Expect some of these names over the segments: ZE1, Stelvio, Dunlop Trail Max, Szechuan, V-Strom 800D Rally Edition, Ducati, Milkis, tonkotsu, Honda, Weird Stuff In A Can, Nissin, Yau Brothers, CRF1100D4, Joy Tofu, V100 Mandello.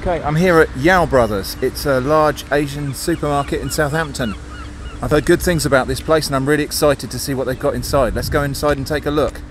Okay, I'm here at Yau Brothers. It's a large Asian supermarket in Southampton. I've heard good things about this place and I'm really excited to see what they've got inside. Let's go inside and take a look.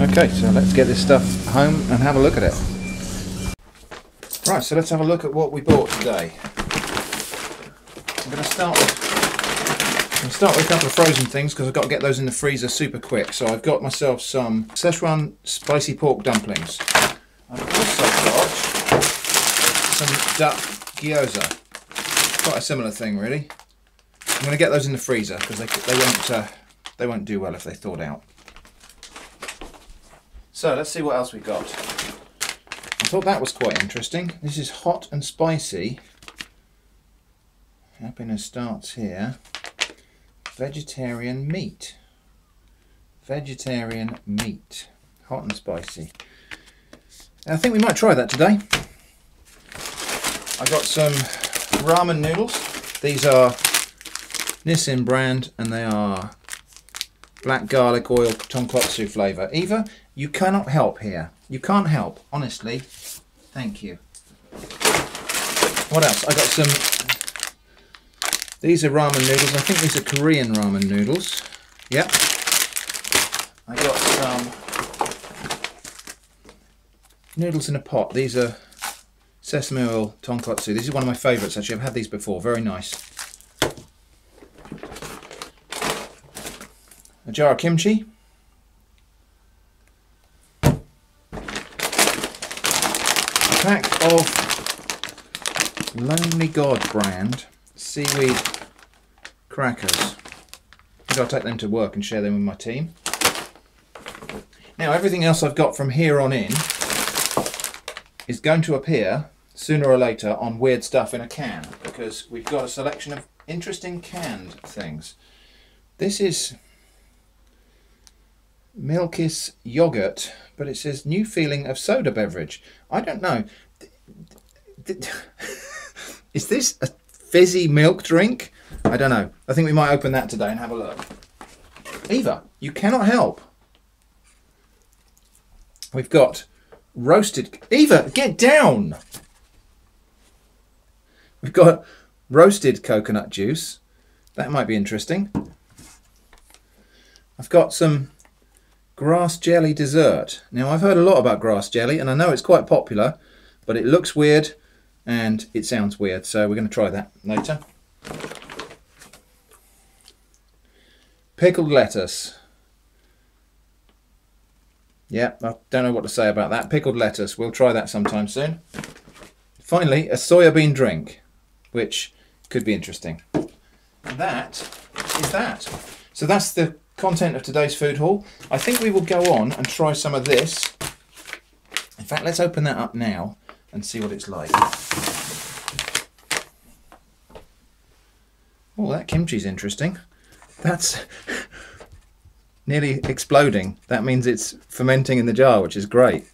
Okay, so let's get this stuff home and have a look at it. Right, so let's have a look at what we bought today. I'm going to start with a couple of frozen things because I've got to get those in the freezer super quick. So I've got myself some Szechuan spicy pork dumplings. I've also got some duck gyoza. Quite a similar thing, really. I'm going to get those in the freezer because they won't do well if they thawed out. So let's see what else we got. I thought that was quite interesting. This is hot and spicy. Happiness starts here. Vegetarian meat. Vegetarian meat. Hot and spicy. I think we might try that today. I got some ramen noodles. These are Nissin brand and they are black garlic oil tonkotsu flavour. Eva, you cannot help here. You can't help, honestly. Thank you. What else? I got some... These are ramen noodles. I think these are Korean ramen noodles. Yep. I got some... noodles in a pot. These are sesame oil tonkotsu. This is one of my favourites, actually. I've had these before. Very nice. A jar of kimchi. A pack of Lonely God brand seaweed crackers. I think I'll take them to work and share them with my team. Now everything else I've got from here on in is going to appear sooner or later on Weird Stuff in a Can because we've got a selection of interesting canned things. This is Milkis yogurt, but it says new feeling of soda beverage. I don't know. Is this a fizzy milk drink? I don't know. I think we might open that today and have a look. Eva, you cannot help. We've got roasted... Eva, get down! We've got roasted coconut juice. That might be interesting. I've got some... grass jelly dessert. Now I've heard a lot about grass jelly and I know it's quite popular, but it looks weird and it sounds weird, so we're going to try that later. Pickled lettuce. Yeah, I don't know what to say about that. Pickled lettuce, we'll try that sometime soon. Finally, a soya bean drink, which could be interesting. That is that. So that's the content of today's food haul. I think we will go on and try some of this. In fact, let's open that up now and see what it's like. Oh, that kimchi's interesting. That's nearly exploding. That means it's fermenting in the jar, which is great.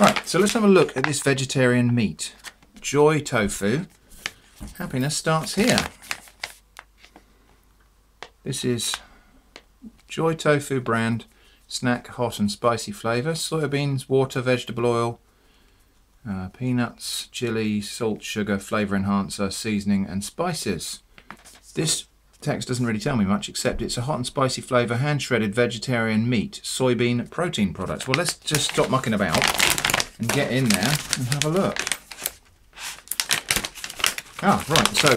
Right, so let's have a look at this vegetarian meat. Joy Tofu. Happiness starts here. This is Joy Tofu brand, snack, hot and spicy flavour, soybeans, water, vegetable oil, peanuts, chilli, salt, sugar, flavour enhancer, seasoning and spices. This text doesn't really tell me much except it's a hot and spicy flavour, hand shredded vegetarian meat, soybean protein products. Well, let's just stop mucking about and get in there and have a look. Ah, right, so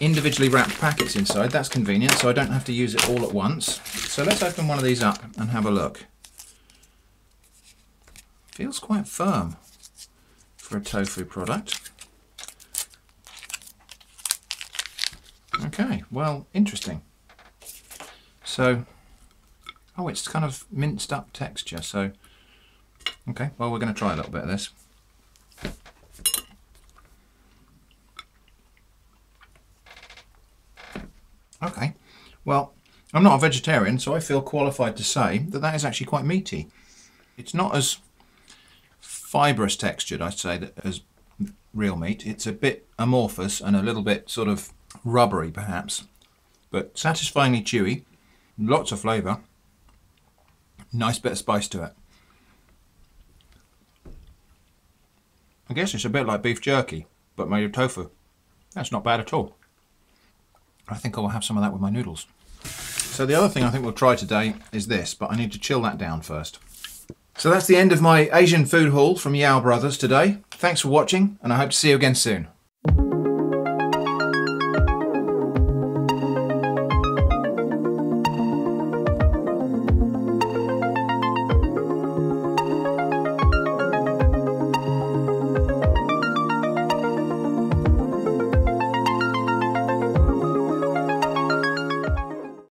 individually wrapped packets inside. That's convenient, so I don't have to use it all at once. So let's open one of these up and have a look. Feels quite firm for a tofu product. Okay, well, interesting. So, oh, it's kind of minced up texture, so... Okay, well, we're going to try a little bit of this. Okay, well, I'm not a vegetarian, so I feel qualified to say that that is actually quite meaty. It's not as fibrous textured, I'd say, as real meat. It's a bit amorphous and a little bit sort of rubbery, perhaps, but satisfyingly chewy, lots of flavour, nice bit of spice to it. I guess it's a bit like beef jerky, but made of tofu. That's not bad at all. I think I will have some of that with my noodles. So the other thing I think we'll try today is this, but I need to chill that down first. So that's the end of my Asian food haul from Yau Brothers today. Thanks for watching, and I hope to see you again soon.